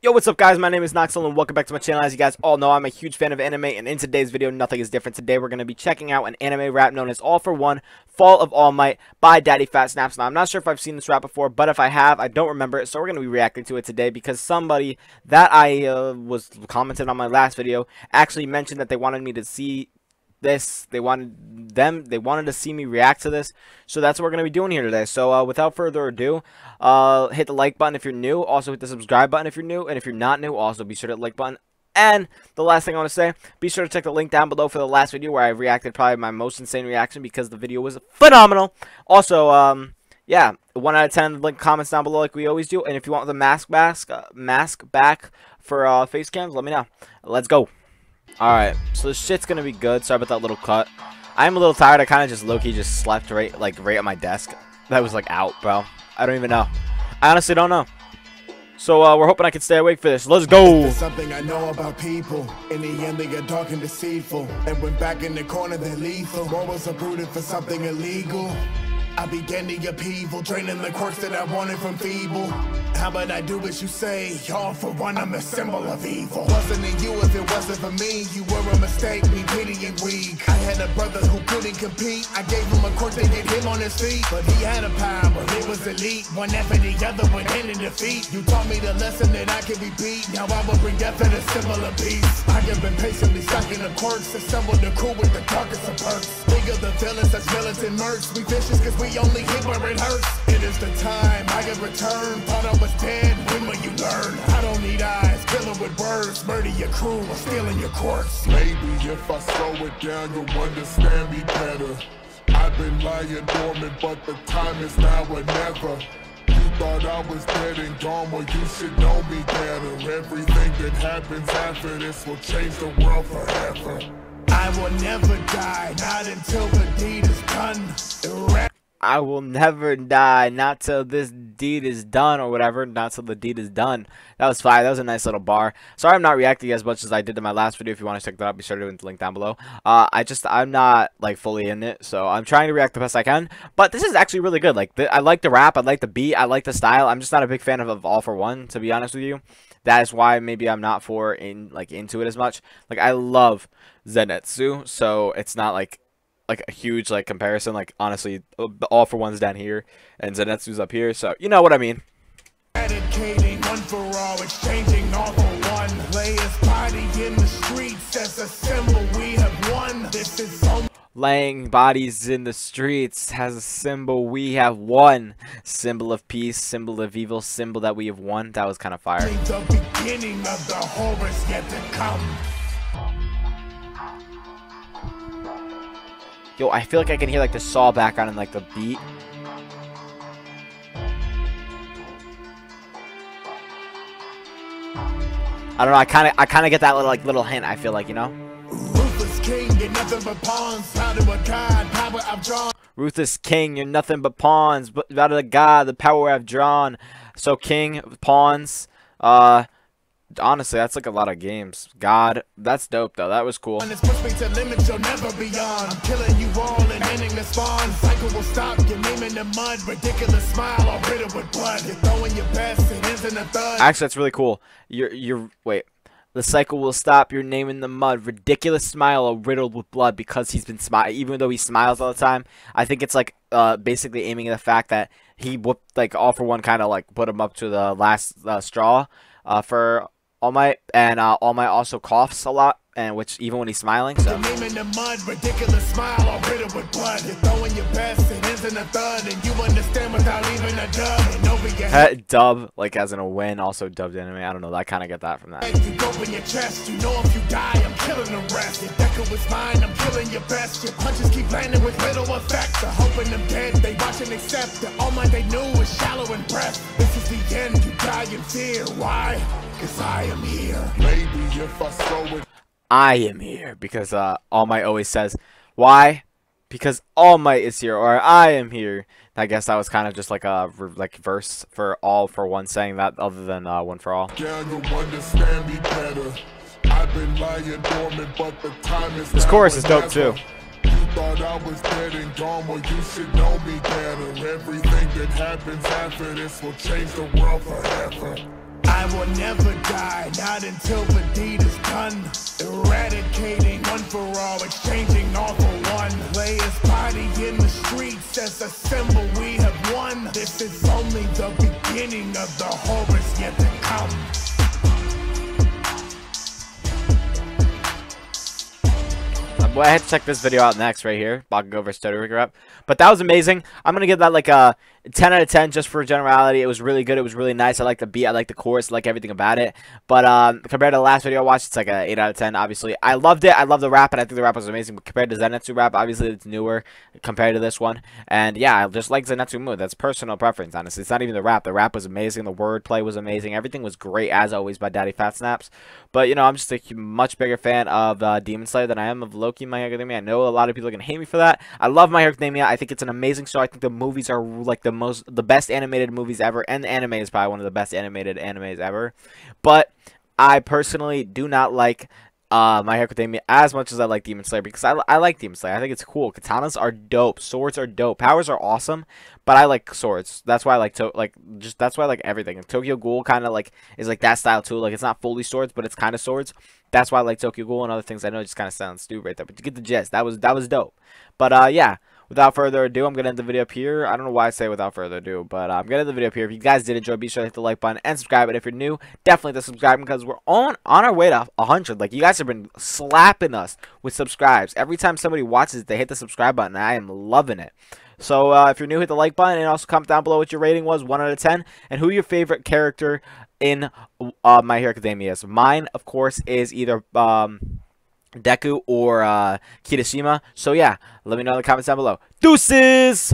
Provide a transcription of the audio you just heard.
Yo, what's up guys, my name is Naksaol and welcome back to my channel. As you guys all know, I'm a huge fan of anime, and in today's video, nothing is different. Today we're going to be checking out an anime rap known as All for One: Fall of All Might by Daddy Fat Snaps. Now, I'm not sure if I've seen this rap before, but if I have, I don't remember it, so we're going to be reacting to it today because somebody that I was commented on my last video actually mentioned that they wanted me to see this. They wanted to see me react to this, so that's what we're gonna be doing here today. So without further ado, hit the like button if you're new, also hit the subscribe button if you're new, and if you're not new, also be sure to hit the like button. And the last thing I want to say, be sure to check the link down below for the last video where I reacted probably my most insane reaction because the video was phenomenal. Also, yeah, 1 out of 10 link comments down below like we always do, and if you want the mask back for face cams, let me know. Let's go. Alright, so this shit's gonna be good. Sorry about that little cut. I'm a little tired. I kind of just low-key just slept right at my desk. That was like out, bro. I don't even know. I honestly don't know. So we're hoping I can stay awake for this. Let's go. There's something I know about people. In the end, they get dark and deceitful. And when back in the corner, they're lethal. Morals uprooted for something illegal. I began the upheaval, draining the quirks that I wanted from feeble. How about I do what you say? All for one, I'm a symbol of evil. Wasn't it you if it wasn't for me? You were a mistake, me pity and weak. I had a brother who couldn't compete. I gave him a quirk that hit him on his feet. But he had a power, it was elite. One after the other would end in defeat. You taught me the lesson that I can repeat. Now I will bring death and a similar peace. I have been patiently sucking the quirks, assembled the crew with the carcass of perks. Think of the villains as villains and mercs. We vicious cause we only hit where it hurts. It is the time I have returned. Thought I was dead, when will you learn? I don't need eyes, killing with words. Murder your crew or stealing your corpse. Maybe if I slow it down, you'll understand me better. I've been lying dormant, but the time is now or never. You thought I was dead and gone, well you should know me better. Everything that happens after this will change the world forever. I will never die, not until the deed is done. I will never die, not till this deed is done, or whatever, not till the deed is done. That was fire. That was a nice little bar. Sorry I'm not reacting as much as I did to my last video. If you want to check that out, be sure to hit the link down below. I'm not, like, fully in it, so I'm trying to react the best I can, but this is actually really good. Like, I like the rap, I like the beat, I like the style. I'm just not a big fan of All For One, to be honest with you. That is why maybe I'm not into it as much. Like, I love Zenitsu, so it's not, like a huge comparison. Like, honestly, All For One's down here and Zenitsu's up here, so you know what I mean. Dedicating one for all, exchanging all for one. Layers body in the streets as a symbol we have won. This is laying bodies in the streets has a symbol we have won. Symbol of peace, symbol of evil, symbol that we have won. That was kind of fire. The beginning of the horrors yet to come. Yo, I feel like I can hear, like, the saw background and, like, the beat. I don't know, I kinda get that little, little hint, I feel like, you know? Ruthless king, you're nothing but pawns, out of a god, power I've drawn. Ruthless king, you're nothing but pawns, but out of a god, the power I've drawn. So, king, pawns, honestly, that's like a lot of games. God, that's dope though. That was cool. And it's pushed me to limits you'll never be on. I'm killing you all and ending the spawn. Cycle will stop. Your name in the mud. Ridiculous smile all riddled with blood. You're throwing your best and ends in a thud. Actually, that's really cool. Wait. The cycle will stop. Your name in the mud. Ridiculous smile all riddled with blood, because he's been smiling. Even though he smiles all the time, I think it's like basically aiming at the fact that he whooped, like, All For One kind of like put him up to the last straw for All Might, and All Might also coughs a lot, and which even when he's smiling, so your name in the mud, ridiculous smile, all riddled with blood. You're throwing your best, it isn't a thud, and you understand without even a dub. And over your head. Dub, like as in a win, also dubbed anime. I don't know, I kinda get that from that. If you go in your chest, you know if you die, I'm killing the rest. If Deku was mine, I'm killing your best. Your punches keep landing with little effect. They're hoping them dead, they watch and accept. The All Might they knew was shallow and breath. This is the end, you die in fear. Why? Cause I am here. Maybe if I slow it. I am here because All Might always says, "Why?" Because All Might is here, or I am here. I guess that was kind of just like a verse for All For One saying that, other than one for all. Yeah, you understand me better. I've been lying dormant, but the time is. This chorus is dope too. You thought I was dead and gone, well you should know me better. Everything that happens after this will change the world forever. I will never die, not until the deed is done. Eradicating one for all, exchanging all for one. Lay his body in the streets as a symbol we have won. This is only the beginning of the horrors yet to come. Well, I had to check this video out next right here. Bakugo vs. Todoroki rep. But that was amazing. I'm going to give that like a 10 out of 10 just for generality. It was really good. It was really nice. I like the beat. I like the chorus. I like everything about it. But compared to the last video I watched, it's like a 8 out of 10, obviously. I loved it. I love the rap, and I think the rap was amazing. But compared to Zenitsu rap, obviously it's newer compared to this one. And yeah, I just like Zenitsu mood. That's personal preference, honestly. It's not even the rap. The rap was amazing. The wordplay was amazing. Everything was great, as always, by Daddy Fat Snaps. But, you know, I'm just a much bigger fan of Demon Slayer than I am of Loki. My Hero Academia. I know a lot of people are gonna hate me for that. I love My Hero Academia. I think it's an amazing show. I think the movies are like the best animated movies ever, and the anime is probably one of the best animated animes ever. But I personally do not like My Hero Academia as much as I like Demon Slayer, because I like Demon Slayer. I think it's cool. Katanas are dope. Swords are dope. Powers are awesome. But I like swords. That's why I like that's why I like everything. And Tokyo Ghoul kind of like is like that style too. Like it's not fully swords, but it's kind of swords. That's why I like Tokyo Ghoul and other things. I know it just kind of sounds stupid right there, but you get the gist. That was dope. But yeah. Without further ado, I'm going to end the video up here. I don't know why I say without further ado, but I'm going to end the video up here. If you guys did enjoy, be sure to hit the like button and subscribe. And if you're new, definitely hit the subscribe, because we're on our way to 100. Like, you guys have been slapping us with subscribes. Every time somebody watches it, they hit the subscribe button. And I am loving it. So if you're new, hit the like button, and also comment down below what your rating was, 1 out of 10, and who your favorite character in My Hero Academia is. Mine, of course, is either... Deku or Kirishima. So yeah, let me know in the comments down below. Deuces!